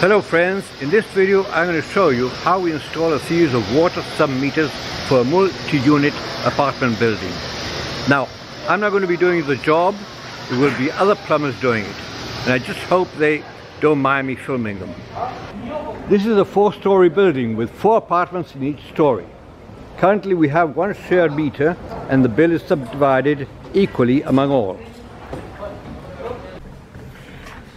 Hello friends, in this video I'm going to show you how we install a series of water sub meters for a multi-unit apartment building. Now, I'm not going to be doing the job, it will be other plumbers doing it, and I just hope they don't mind me filming them. This is a 4-story building with 4 apartments in each story. Currently we have one shared meter and the bill is subdivided equally among all.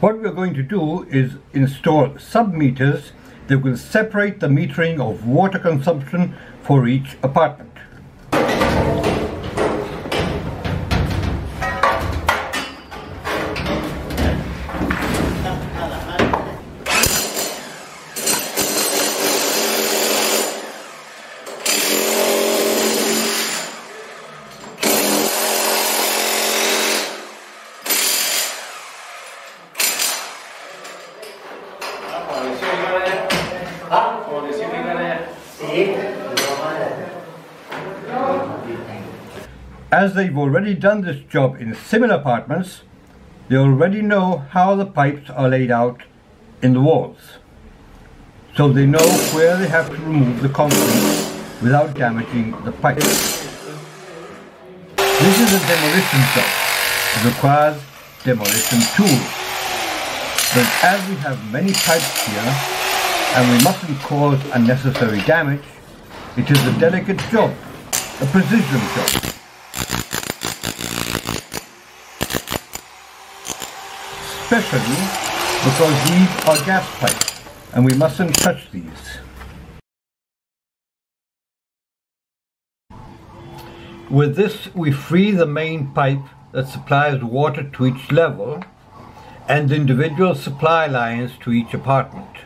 What we're going to do is install sub-meters that will separate the metering of water consumption for each apartment. As they've already done this job in similar apartments, they already know how the pipes are laid out in the walls, so they know where they have to remove the concrete without damaging the pipes. This is a demolition job. It requires demolition tools, but as we have many pipes here and we mustn't cause unnecessary damage, it is a delicate job, a precision job. Especially because these are gas pipes and we mustn't touch these. With this we free the main pipe that supplies water to each level and individual supply lines to each apartment.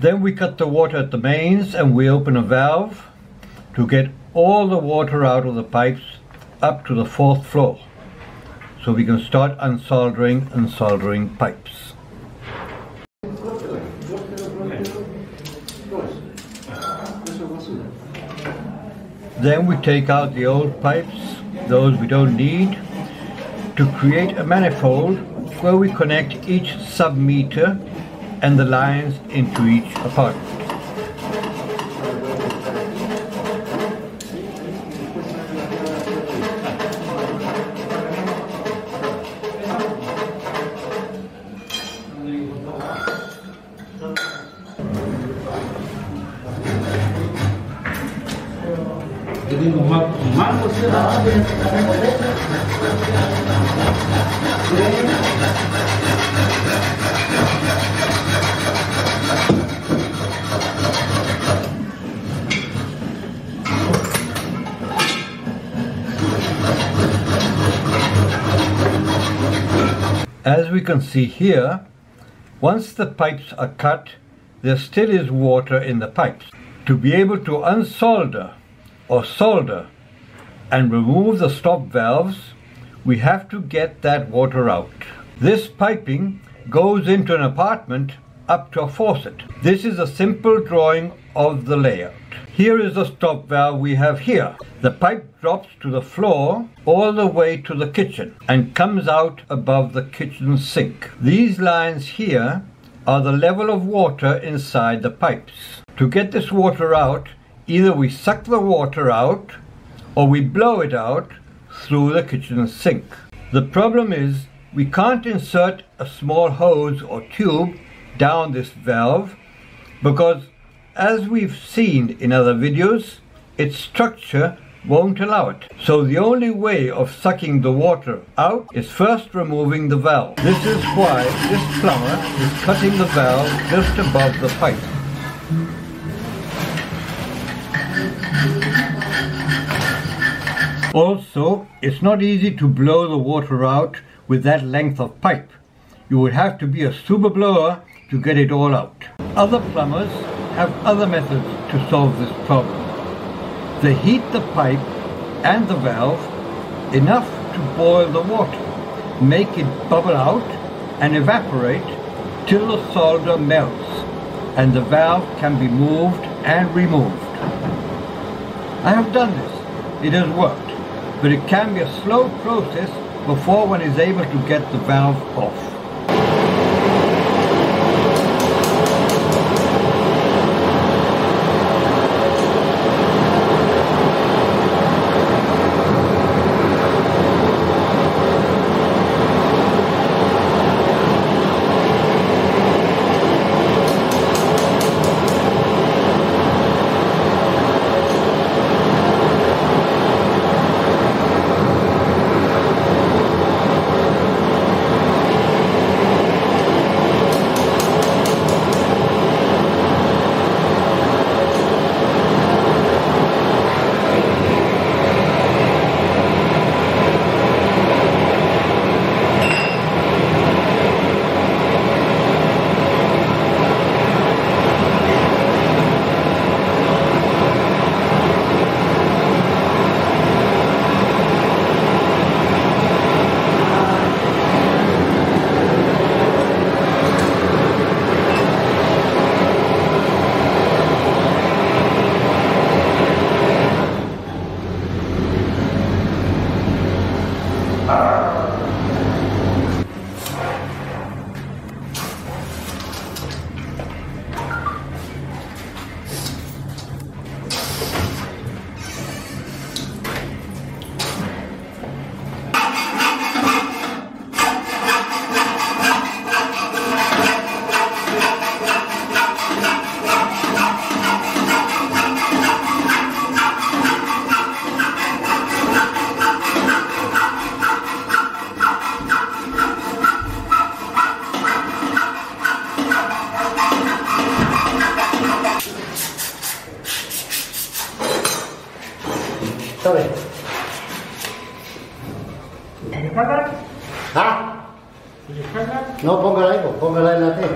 Then we cut the water at the mains and we open a valve to get all the water out of the pipes up to the 4th floor. So we can start unsoldering and soldering pipes. Then we take out the old pipes, those we don't need, to create a manifold where we connect each sub-meter and the lines into each apartment. As we can see here, once the pipes are cut, there still is water in the pipes. To be able to unsolder or solder and remove the stop valves, we have to get that water out. This piping goes into an apartment up to a faucet. This is a simple drawing of the layout. Here is the stop valve we have here. The pipe drops to the floor all the way to the kitchen and comes out above the kitchen sink. These lines here are the level of water inside the pipes. To get this water out, either we suck the water out or we blow it out through the kitchen sink. The problem is we can't insert a small hose or tube down this valve because, as we've seen in other videos, its structure won't allow it. So the only way of sucking the water out is first removing the valve. This is why this plumber is cutting the valve just above the pipe. Also, it's not easy to blow the water out with that length of pipe. You would have to be a super blower to get it all out. Other plumbers have other methods to solve this problem. They heat the pipe and the valve enough to boil the water, make it bubble out and evaporate till the solder melts and the valve can be moved and removed. I have done this, it has worked, but it can be a slow process before one is able to get the valve off. Sorry. Ha? No, pongalay natin.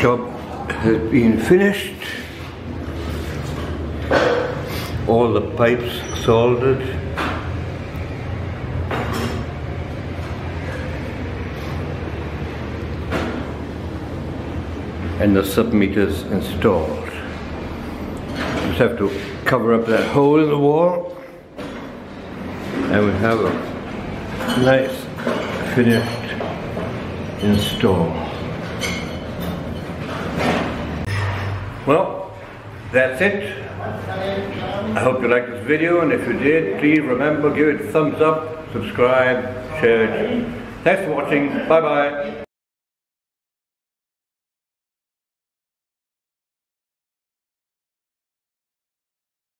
job has been finished, all the pipes soldered, and the sub-meters installed. Just have to cover up that hole in the wall, and we have a nice finished install. Well, that's it. I hope you liked this video, and if you did, please remember, give it a thumbs up, subscribe, share it. Thanks for watching. Bye bye.